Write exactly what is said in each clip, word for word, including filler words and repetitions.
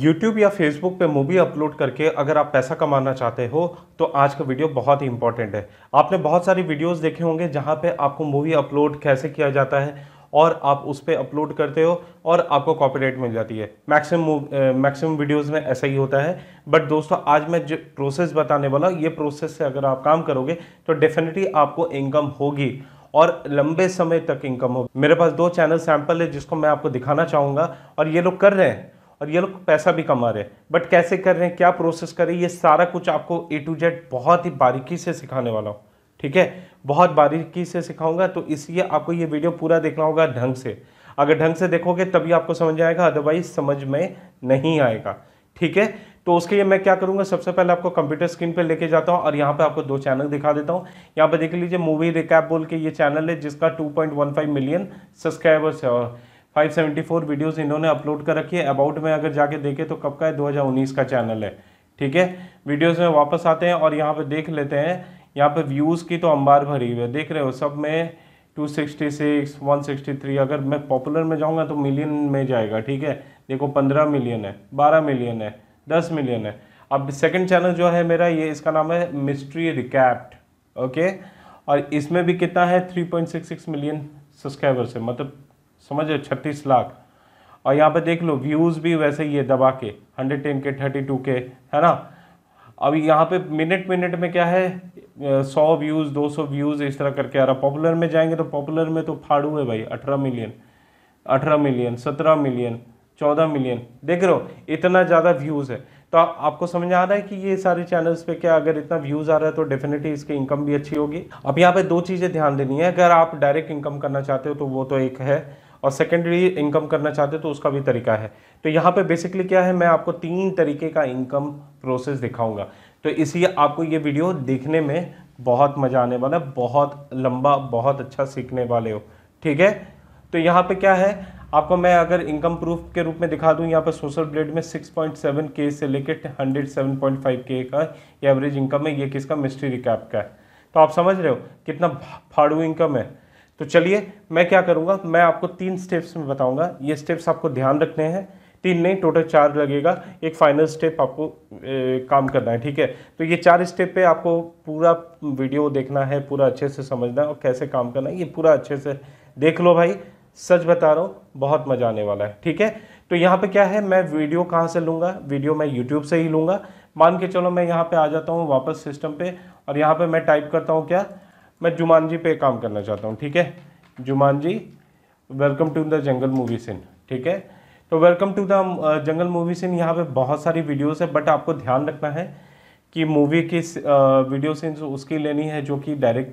YouTube या Facebook पे movie upload करके अगर आप पैसा कमाना चाहते हो तो आज का वीडियो बहुत ही इंपॉर्टेंट है। आपने बहुत सारी वीडियोस देखे होंगे जहाँ पे आपको मूवी अपलोड कैसे किया जाता है और आप उस पर अपलोड करते हो और आपको कॉपीराइट मिल जाती है। मैक्सिमम मैक्सिमम वीडियोस में ऐसा ही होता है। बट दोस्तों आज मैं जो प्रोसेस बताने वाला ये प्रोसेस से अगर आप काम करोगे तो डेफिनेटली आपको इनकम होगी और लंबे समय तक इनकम होगी। मेरे पास दो चैनल सैंपल है जिसको मैं आपको दिखाना चाहूँगा और ये लोग कर रहे हैं और ये लोग पैसा भी कमा रहे हैं। बट कैसे कर रहे हैं, क्या प्रोसेस कर रहे हैं, ये सारा कुछ आपको ए टू जेड बहुत ही बारीकी से सिखाने वाला हूँ। ठीक है, बहुत बारीकी से सिखाऊंगा तो इसलिए आपको ये वीडियो पूरा देखना होगा ढंग से। अगर ढंग से देखोगे तभी आपको समझ आएगा, अदरवाइज समझ में नहीं आएगा। ठीक है, तो उसके लिए मैं क्या करूँगा, सबसे पहले आपको कंप्यूटर स्क्रीन पे लेके जाता हूँ और यहाँ पे आपको दो चैनल दिखा देता हूँ। यहाँ पे देख लीजिए, मूवी रिकैप बोल के ये चैनल है जिसका two point one five million subscribers है और फाइव सेवेंटी फोर वीडियोस इन्होंने अपलोड कर रखी है। अबाउट में अगर जाके देखें तो कब का है, दो हज़ार उन्नीस का चैनल है। ठीक है, वीडियोस में वापस आते हैं और यहाँ पे देख लेते हैं। यहाँ पे व्यूज़ की तो अंबार भरी हुई है, देख रहे हो, सब में two sixty six, one sixty three. अगर मैं पॉपुलर में जाऊँगा तो मिलियन में जाएगा। ठीक है, देखो पंद्रह मिलियन है, बारह मिलियन है, दस मिलियन है। अब सेकेंड चैनल जो है मेरा, ये इसका नाम है मिस्ट्री रिकैप्ट। ओके, और इसमें भी कितना है, three point six six million subscribers है, मतलब समझो छत्तीस लाख। और यहाँ पे देख लो व्यूज़ भी वैसे ही है दबा के एक सौ दस के, बत्तीस के, है ना। अब यहाँ पे मिनट मिनट में क्या है, सौ व्यूज़, दो सौ व्यूज़, इस तरह करके आ रहा। पॉपुलर में जाएंगे तो पॉपुलर में तो फाड़ू है भाई, अठारह मिलियन, अठारह मिलियन, सत्रह मिलियन, चौदह मिलियन। देख रहे हो इतना ज़्यादा व्यूज़ है। तो आप, आपको समझ आ रहा है कि ये सारे चैनल्स पे क्या, अगर इतना व्यूज़ आ रहा है तो डेफिनेटली इसकी इनकम भी अच्छी होगी। अब यहाँ पे दो चीज़ें ध्यान देनी है। अगर आप डायरेक्ट इनकम करना चाहते हो तो वो तो एक है, और सेकेंडरी इनकम करना चाहते हो तो उसका भी तरीका है। तो यहाँ पे बेसिकली क्या है, मैं आपको तीन तरीके का इनकम प्रोसेस दिखाऊंगा, तो इसलिए आपको ये वीडियो देखने में बहुत मज़ा आने वाला, बहुत लंबा, बहुत अच्छा सीखने वाले हो। ठीक है, तो यहाँ पे क्या है, आपको मैं अगर इनकम प्रूफ के रूप में दिखा दूँ, यहाँ पर सोशल ब्लेड में सिक्स पॉइंट सेवन के से लेकर एक सौ सात पॉइंट फाइव के का एवरेज इनकम है। ये किसका, मिस्ट्री रिकैप का है। तो आप समझ रहे हो कितना फाड़ू इनकम है। तो चलिए मैं क्या करूँगा, मैं आपको तीन स्टेप्स में बताऊँगा। ये स्टेप्स आपको ध्यान रखने हैं, तीन नहीं टोटल चार लगेगा, एक फाइनल स्टेप आपको ए, काम करना है। ठीक है, तो ये चार स्टेप पे आपको पूरा वीडियो देखना है, पूरा अच्छे से समझना है और कैसे काम करना है ये पूरा अच्छे से देख लो भाई, सच बता रहा हूँ बहुत मज़ा आने वाला है। ठीक है, तो यहाँ पे क्या है, मैं वीडियो कहाँ से लूँगा, वीडियो मैं यूट्यूब से ही लूँगा। मान के चलो मैं यहाँ पे आ जाता हूँ वापस सिस्टम पे और यहाँ पे मैं टाइप करता हूँ क्या, मैं जुमानजी पे काम करना चाहता हूँ। ठीक है, Jumanji welcome to the jungle movie scene. ठीक है, तो welcome to the jungle movie scene, यहाँ पे बहुत सारी वीडियोस है। बट आपको ध्यान रखना है कि मूवी की वीडियो सीन्स उसकी लेनी है जो कि डायरेक्ट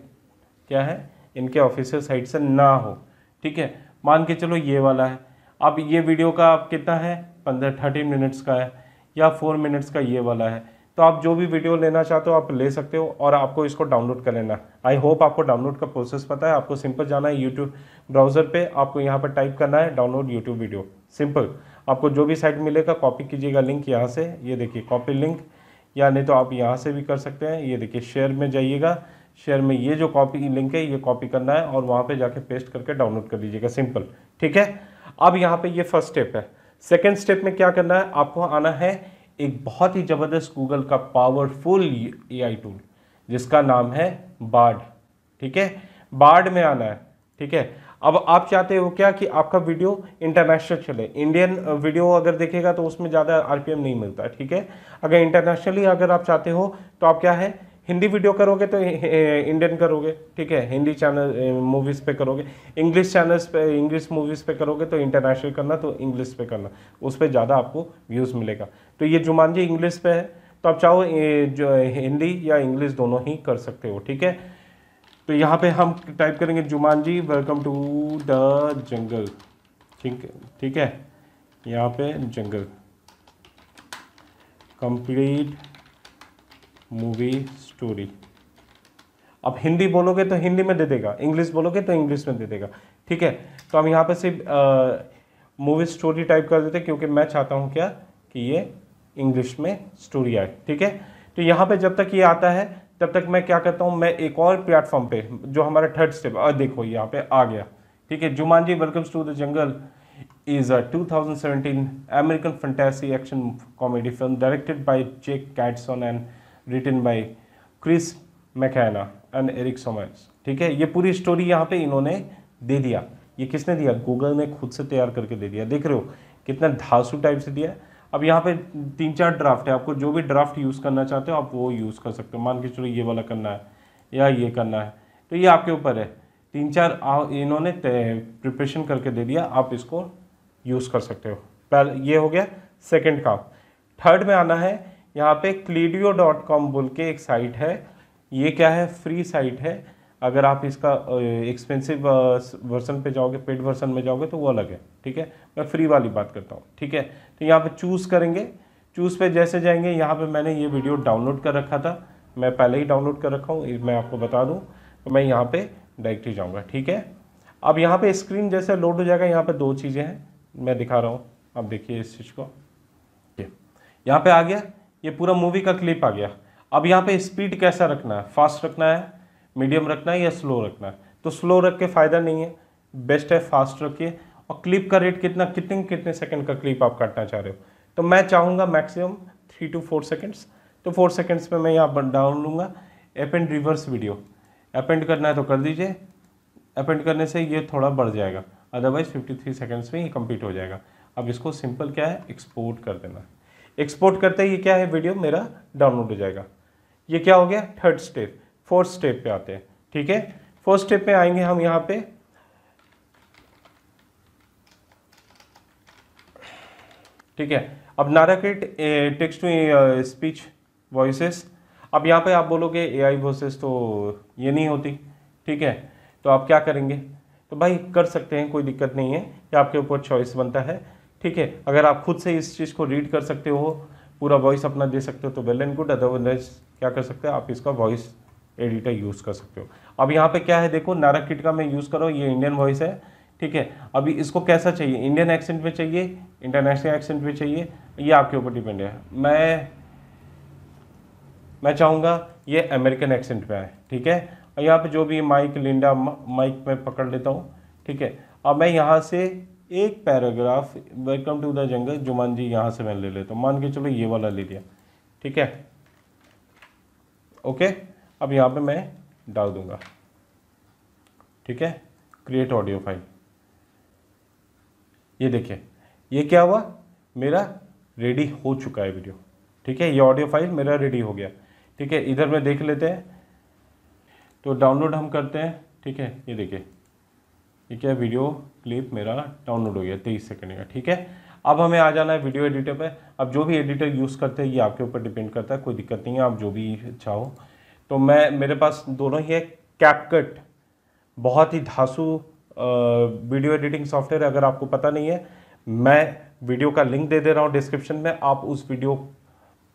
क्या है, इनके ऑफिशियल साइट से ना हो। ठीक है, मान के चलो ये वाला है। अब ये वीडियो का आप कितना है, पंद्रह थर्टीन मिनट्स का है या फोर मिनट्स का ये वाला है। तो आप जो भी वीडियो लेना चाहते हो आप ले सकते हो और आपको इसको डाउनलोड कर लेना। आई होप आपको डाउनलोड का प्रोसेस पता है। आपको सिंपल जाना है यूट्यूब ब्राउज़र पे, आपको यहाँ पर टाइप करना है डाउनलोड यूट्यूब वीडियो, सिंपल। आपको जो भी साइट मिलेगा कॉपी कीजिएगा लिंक यहाँ से, ये देखिए कॉपी लिंक, या नहीं तो आप यहाँ से भी कर सकते हैं। ये देखिए शेयर में जाइएगा, शेयर में ये जो कॉपी लिंक है ये कॉपी करना है और वहाँ पर जाके पेस्ट करके डाउनलोड कर दीजिएगा, सिंपल। ठीक है, अब यहाँ पर ये फर्स्ट स्टेप है। सेकेंड स्टेप में क्या करना है, आपको आना है एक बहुत ही ज़बरदस्त गूगल का पावरफुल एआई टूल जिसका नाम है बार्ड। ठीक है, बार्ड में आना है। ठीक है, अब आप चाहते हो क्या कि आपका वीडियो इंटरनेशनल चले। इंडियन वीडियो अगर देखेगा तो उसमें ज़्यादा आरपीएम नहीं मिलता। ठीक है, अगर इंटरनेशनली अगर आप चाहते हो तो आप क्या है, हिंदी वीडियो करोगे तो इंडियन करोगे। ठीक है, हिंदी चैनल मूवीज़ पे करोगे, इंग्लिश चैनल्स पे इंग्लिश मूवीज़ पे करोगे तो इंटरनेशनल करना, तो इंग्लिश पे करना, उस पर ज़्यादा आपको व्यूज़ मिलेगा। तो ये जुमानजी इंग्लिश पे है, तो आप चाहो जो हिंदी या इंग्लिश दोनों ही कर सकते हो। ठीक है, तो यहाँ पे हम टाइप करेंगे Jumanji welcome to the jungle. ठीक है, ठीक है, यहाँ पे जंगल कंप्लीट मूवी स्टोरी। अब हिंदी बोलोगे तो हिंदी में दे देगा, इंग्लिश बोलोगे तो इंग्लिश में दे देगा। ठीक है, तो हम यहाँ पे सिर्फ मूवी स्टोरी टाइप कर देते हैं क्योंकि मैं चाहता हूँ क्या कि ये इंग्लिश में स्टोरी आए। ठीक है, तो यहाँ पे जब तक ये आता है तब तक मैं क्या करता हूँ, मैं एक और प्लेटफॉर्म पे जो हमारा थर्ड स्टेप, और देखो यहाँ पे आ गया। ठीक है, Jumanji welcomes to the jungle, is a two thousand seventeen American fantasy action comedy film directed by Jake Katzon and written by Chris McKenna and Eric Sommers. ठीक है, ये पूरी स्टोरी यहाँ पे इन्होंने दे दिया. ये किसने दिया? गूगल ने खुद से तैयार करके दे दिया. देख रहे हो कितना धांसू टाइप से दिया है. अब यहाँ पे तीन चार ड्राफ्ट है, आपको जो भी ड्राफ्ट यूज़ करना चाहते हो आप वो यूज़ कर सकते हो. मान के चलो ये वाला करना है या ये करना है तो ये आपके ऊपर है. तीन चार इन्होंने प्रिपरेशन करके दे दिया, आप इसको यूज़ कर सकते हो. पहले ये हो गया सेकंड काम. थर्ड में आना है, यहाँ पे क्लीडियो डॉट कॉम बोल के एक साइट है. ये क्या है? फ्री साइट है. अगर आप इसका एक्सपेंसिव वर्जन पे जाओगे, पेड वर्जन में जाओगे तो वो अलग है. ठीक है, मैं फ्री वाली बात करता हूँ. ठीक है, तो यहाँ पे चूज़ करेंगे. चूज़ पे जैसे जाएंगे, यहाँ पे मैंने ये वीडियो डाउनलोड कर रखा था, मैं पहले ही डाउनलोड कर रखा हूँ, मैं आपको बता दूँ. तो मैं यहाँ पे डायरेक्ट ही जाऊँगा. ठीक है, अब यहाँ पे स्क्रीन जैसे लोड हो जाएगा, यहाँ पर दो चीज़ें हैं मैं दिखा रहा हूँ. आप देखिए इस चीज़ को, यहाँ पर आ गया ये पूरा मूवी का क्लिप आ गया. अब यहाँ पर स्पीड कैसा रखना है? फास्ट रखना है, मीडियम रखना है या स्लो रखना है? तो स्लो रख के फ़ायदा नहीं है, बेस्ट है फास्ट रखिए. और क्लिप का रेट कितना, कितने कितने सेकंड का क्लिप आप काटना चाह रहे हो? तो मैं चाहूँगा maximum three two four seconds. तो फोर सेकंड्स में मैं यहाँ डाउन लूँगा. एपेंड रिवर्स वीडियो, एपेंड करना है तो कर दीजिए. एपेंड करने से ये थोड़ा बढ़ जाएगा, अदरवाइज़ फिफ्टी थ्री सेकेंड्स में ये कम्प्लीट हो जाएगा. अब इसको सिंपल क्या है, एक्सपोर्ट कर देना. एक्सपोर्ट करते ही ये क्या है, वीडियो मेरा डाउनलोड हो जाएगा. ये क्या हो गया? Third step. फोर्थ स्टेप पे आते हैं. ठीक है, फोर्थ स्टेप पे आएंगे हम. यहाँ पे ठीक है, अब नाराक्रिएट टेक्स्ट टू स्पीच वॉइसेस. अब यहाँ पे आप बोलोगे एआई वॉइसेस तो ये नहीं होती. ठीक है, तो आप क्या करेंगे? तो भाई कर सकते हैं, कोई दिक्कत नहीं है, ये आपके ऊपर चॉइस बनता है. ठीक है, अगर आप खुद से इस चीज़ को रीड कर सकते हो, पूरा वॉइस अपना दे सकते हो तो वेल एंड गुड. अदरवाइज क्या कर सकते हैं, आप इसका वॉइस एडिटर यूज़ कर सकते हो. अब यहाँ पे क्या है देखो, नाराक्रिएट का मैं यूज़ करो, ये इंडियन वॉइस है. ठीक है, अभी इसको कैसा चाहिए, इंडियन एक्सेंट में चाहिए, इंटरनेशनल एक्सेंट में चाहिए, ये आपके ऊपर डिपेंड है. मैं मैं चाहूँगा ये अमेरिकन एक्सेंट में आए. ठीक है, और यहाँ पे जो भी माइक लिंडा माइक में पकड़ लेता हूँ. ठीक है, अब मैं यहाँ से एक paragraph welcome to the jungle Jumanji, यहाँ से मैं ले लेता हूँ. मान के चलो ये वाला ले लिया. ठीक है, ओके, अब यहाँ पे मैं डाल दूंगा. ठीक है, क्रिएट ऑडियो फाइल. ये देखिए, ये क्या हुआ, मेरा रेडी हो चुका है वीडियो. ठीक है, ये ऑडियो फाइल मेरा रेडी हो गया. ठीक है, इधर में देख लेते हैं. तो डाउनलोड हम करते हैं. ठीक है, ये देखिए, ये क्या वीडियो क्लिप मेरा डाउनलोड हो गया, तेईस सेकेंड का. ठीक है, अब हमें आ जाना है वीडियो एडिटर पे. अब जो भी एडिटर यूज़ करते हैं ये आपके ऊपर डिपेंड करता है, कोई दिक्कत नहीं है, आप जो भी चाहो. तो मैं, मेरे पास दोनों ही है. कैपकट बहुत ही धांसू वीडियो एडिटिंग सॉफ्टवेयर, अगर आपको पता नहीं है मैं वीडियो का लिंक दे दे रहा हूँ डिस्क्रिप्शन में, आप उस वीडियो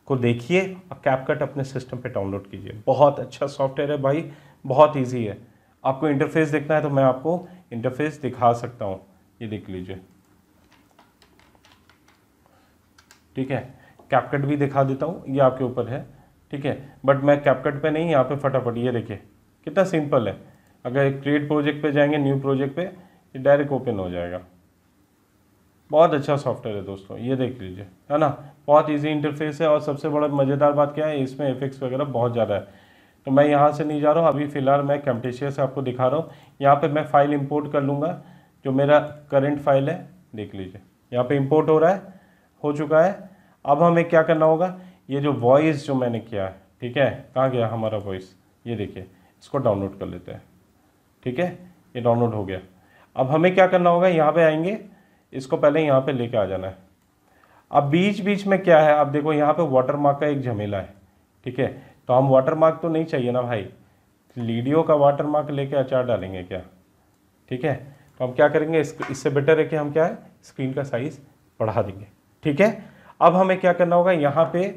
को देखिए और कैपकट अपने सिस्टम पे डाउनलोड कीजिए. बहुत अच्छा सॉफ्टवेयर है भाई, बहुत इजी है. आपको इंटरफेस देखना है तो मैं आपको इंटरफेस दिखा सकता हूँ, ये देख लीजिए. ठीक है, कैपकट भी दिखा देता हूँ, ये आपके ऊपर है. ठीक है, बट मैं कैपकट पे नहीं, यहाँ पे फटाफट ये देखिए कितना सिंपल है. अगर क्रिएट प्रोजेक्ट पे जाएंगे, न्यू प्रोजेक्ट पे, ये डायरेक्ट ओपन हो जाएगा. बहुत अच्छा सॉफ्टवेयर है दोस्तों, ये देख लीजिए, है ना, बहुत इजी इंटरफेस है. और सबसे बड़ा मज़ेदार बात क्या है, इसमें इफेक्ट्स वगैरह बहुत ज़्यादा है. तो मैं यहाँ से नहीं जा रहा हूँ अभी, फ़िलहाल मैं कैम्टेशिया से आपको दिखा रहा हूँ. यहाँ पर मैं फ़ाइल इम्पोर्ट कर लूँगा, जो मेरा करेंट फाइल है, देख लीजिए यहाँ पर इम्पोर्ट हो रहा है, हो चुका है. अब हमें क्या करना होगा, ये जो वॉइस जो मैंने किया है. ठीक है, कहाँ गया हमारा वॉइस, ये देखिए, इसको डाउनलोड कर लेते हैं. ठीक है, ये डाउनलोड हो गया. अब हमें क्या करना होगा, यहाँ पे आएंगे, इसको पहले यहाँ पे लेके आ जाना है. अब बीच बीच में क्या है, आप देखो यहाँ पे वाटरमार्क का एक झमेला है. ठीक है, तो हम वाटरमार्क तो नहीं चाहिए ना भाई, वीडियो का वाटरमार्क लेके अचार डालेंगे क्या? ठीक है, तो हम क्या करेंगे, इससे बेटर है कि हम क्या है, स्क्रीन का साइज़ बढ़ा देंगे. ठीक है, अब हमें क्या करना होगा, यहाँ पर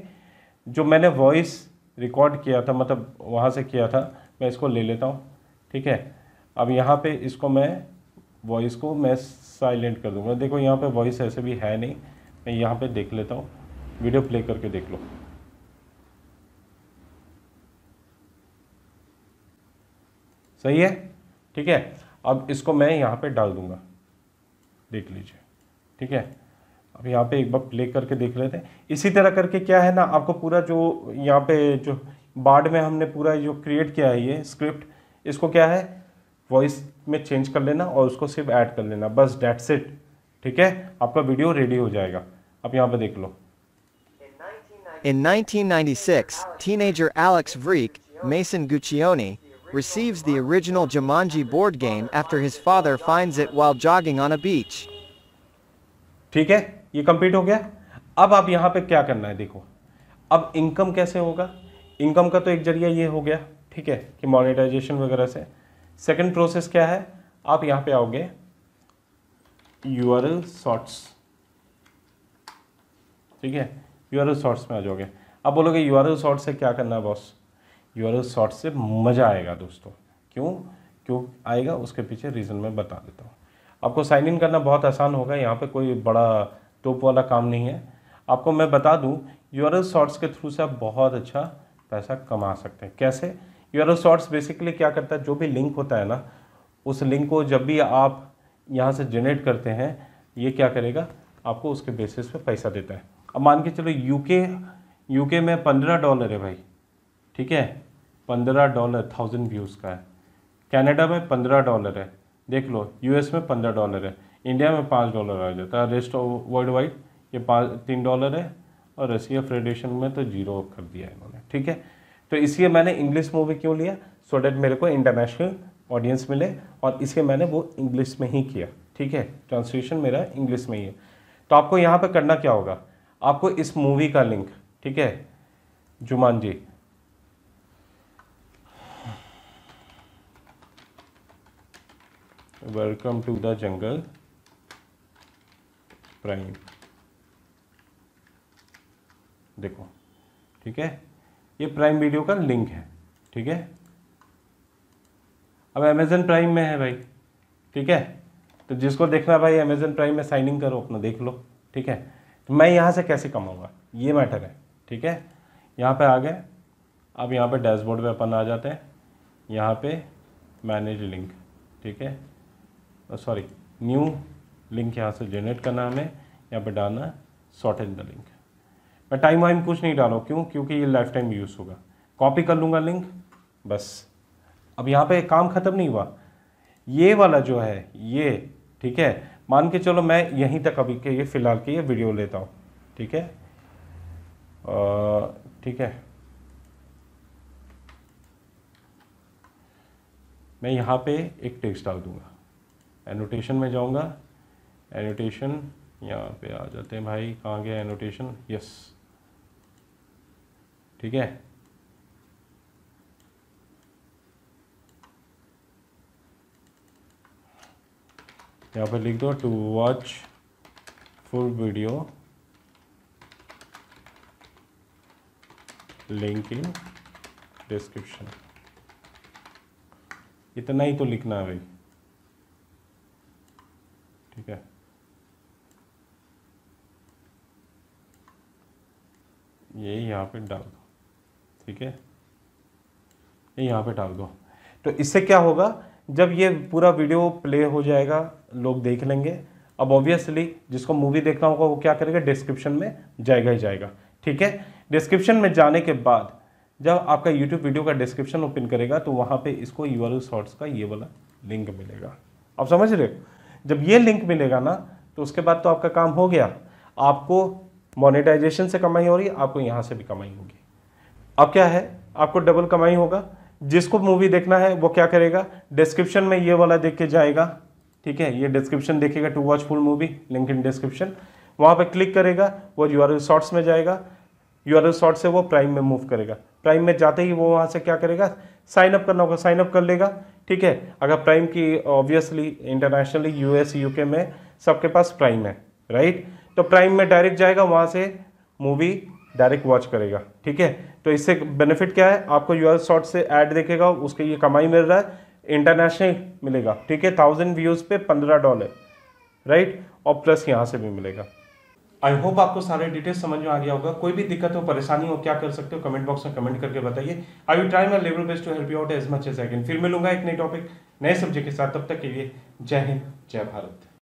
जो मैंने वॉइस रिकॉर्ड किया था, मतलब वहाँ से किया था, मैं इसको ले लेता हूँ. ठीक है, अब यहाँ पे इसको मैं, वॉइस को मैं साइलेंट कर दूँगा. देखो यहाँ पे वॉइस ऐसे भी है नहीं, मैं यहाँ पे देख लेता हूँ, वीडियो प्ले करके देख लो. सही है, ठीक है, अब इसको मैं यहाँ पे डाल दूँगा, देख लीजिए. ठीक है। अब यहाँ पे एक बार प्ले करके देख लेते हैं। इसी तरह करके क्या है ना, आपको पूरा जो यहाँ पे जो बार्ड में हमने पूरा जो क्रिएट किया है ये स्क्रिप्ट, इसको क्या है वॉइस में चेंज कर लेना और उसको सिर्फ ऐड कर लेना, बस डेट्स इट। ठीक है, आपका वीडियो रेडी हो जाएगा। अब यहाँ पे देख लो। In nineteen ninety-six, teenager Alex Vreek, Mason Guccione, receives the original Jumanji board game after his father finds it while jogging on a beach. ठीक है, ये कंप्लीट हो गया। अब आप यहाँ पे क्या करना है देखो, अब इनकम कैसे होगा। इनकम का तो एक जरिया ये हो गया, ठीक है, कि मोनेटाइजेशन वगैरह से। सेकंड प्रोसेस क्या है, आप यहाँ पे आओगे यूआरएल शॉर्ट्स, ठीक है, यूआरएल शॉर्ट्स में आ जाओगे। अब बोलोगे यूआरएल शॉर्ट्स से क्या करना है बॉस, यूआरएल शॉर्ट्स से मज़ा आएगा दोस्तों। क्यों क्यों आएगा उसके पीछे रीज़न मैं बता देता हूँ आपको। साइन इन करना बहुत आसान होगा, यहाँ पे कोई बड़ा टोप वाला काम नहीं है। आपको मैं बता दूँ यूआरएल शॉर्ट्स के थ्रू से आप बहुत अच्छा पैसा कमा सकते हैं। कैसे? यूआरएल शॉर्ट्स बेसिकली क्या करता है, जो भी लिंक होता है ना, उस लिंक को जब भी आप यहाँ से जनरेट करते हैं, ये क्या करेगा आपको उसके बेसिस पे पैसा देता है। अब मान के चलो यूके यूके में पंद्रह डॉलर है भाई, ठीक है, पंद्रह डॉलर थाउजेंड व्यूज़ का है। कनाडा में पंद्रह डॉलर है, देख लो। यूएस में पंद्रह डॉलर है, इंडिया में पाँच डॉलर आ जाता है, रेस्ट ऑफ वर्ल्ड वाइड ये पाँच तीन डॉलर है, और रशिया फेडरेशन में तो जीरो कर दिया है इन्होंने। ठीक है, तो इसलिए मैंने इंग्लिश मूवी क्यों लिया, सो डैट मेरे को इंटरनेशनल ऑडियंस मिले, और इसलिए मैंने वो इंग्लिश में ही किया। ठीक है, ट्रांसलेशन मेरा इंग्लिश में ही है। तो आपको यहाँ पर करना क्या होगा, आपको इस मूवी का लिंक, ठीक है, Jumanji, welcome to the jungle Prime, देखो, ठीक है, ये प्राइम वीडियो का लिंक है। ठीक है, अब अमेजन प्राइम में है भाई, ठीक है, तो जिसको देखना भाई अमेजन प्राइम में साइन इन करो अपना, देख लो। ठीक है, तो मैं यहाँ से कैसे कमाऊँगा ये मैटर है। ठीक है, यहाँ पे आ गए। अब यहाँ पे डैशबोर्ड पे अपन आ जाते हैं, यहाँ पे मैनेज लिंक, ठीक है, सॉरी न्यू लिंक यहाँ से जनरेट करना हमें, यहाँ पे डालना शॉर्ट एज द लिंक। मैं टाइम वाइम कुछ नहीं डालो, क्यों, क्योंकि ये लाइफ टाइम यूज़ होगा। कॉपी कर लूँगा लिंक, बस। अब यहाँ पे काम ख़त्म नहीं हुआ, ये वाला जो है ये, ठीक है, मान के चलो मैं यहीं तक अभी के ये फ़िलहाल के ये वीडियो लेता हूँ। ठीक है, ठीक है, मैं यहाँ पे एक टेक्स्ट डाल दूँगा, एनोटेशन में जाऊँगा, एनोटेशन यहाँ पे आ जाते हैं भाई, कहाँ गया एनोटेशन, यस। ठीक है, यहाँ पे लिख दो to watch full video link in description, इतना ही तो लिखना है भाई। ठीक है, ये यहाँ पे डाल दो, ठीक है, ये यहाँ पे डाल दो। तो इससे क्या होगा, जब ये पूरा वीडियो प्ले हो जाएगा, लोग देख लेंगे। अब ऑब्वियसली जिसको मूवी देखना होगा वो क्या करेगा, डिस्क्रिप्शन में जाएगा ही जाएगा। ठीक है, डिस्क्रिप्शन में जाने के बाद जब आपका यूट्यूब वीडियो का डिस्क्रिप्शन ओपन करेगा तो वहाँ पे इसको यूआरएल शॉर्ट्स का ये वाला लिंक मिलेगा। आप समझ रहे हो, जब ये लिंक मिलेगा ना तो उसके बाद तो आपका काम हो गया। आपको मोनेटाइजेशन से कमाई हो रही है, आपको यहाँ से भी कमाई होगी। अब क्या है, आपको डबल कमाई होगा। जिसको मूवी देखना है वो क्या करेगा, डिस्क्रिप्शन में ये वाला देख के जाएगा। ठीक है, ये डिस्क्रिप्शन देखेगा to watch full movie link in description, वहाँ पे क्लिक करेगा, वो यूआरएल शॉर्ट्स में जाएगा, यूआरएल शॉर्ट्स से वो प्राइम में मूव करेगा। प्राइम में जाते ही वो वहाँ से क्या करेगा, साइन अप करना होगा, साइन अप कर लेगा। ठीक है, अगर प्राइम की ऑब्वियसली इंटरनेशनली यूएस यूके में सबके पास प्राइम है, राइट, तो प्राइम में डायरेक्ट जाएगा, वहाँ से मूवी डायरेक्ट वॉच करेगा। ठीक है, तो इससे बेनिफिट क्या है, आपको यूआरएल शॉर्ट्स से ऐड देखेगा, उसके ये कमाई मिल रहा है, इंटरनेशनल मिलेगा। ठीक है, थाउजेंड व्यूज़ पे पंद्रह डॉलर राइट, और प्लस यहाँ से भी मिलेगा। आई होप आपको सारे डिटेल्स समझ में आ गया होगा। कोई भी दिक्कत हो, परेशानी हो, क्या कर सकते हो, कमेंट बॉक्स में कमेंट करके बताइए। I will try my level best to help you out as much as I can. फिर मिलूंगा एक नए टॉपिक नए सब्जेक्ट के साथ, तब तक के लिए जय हिंद जय भारत।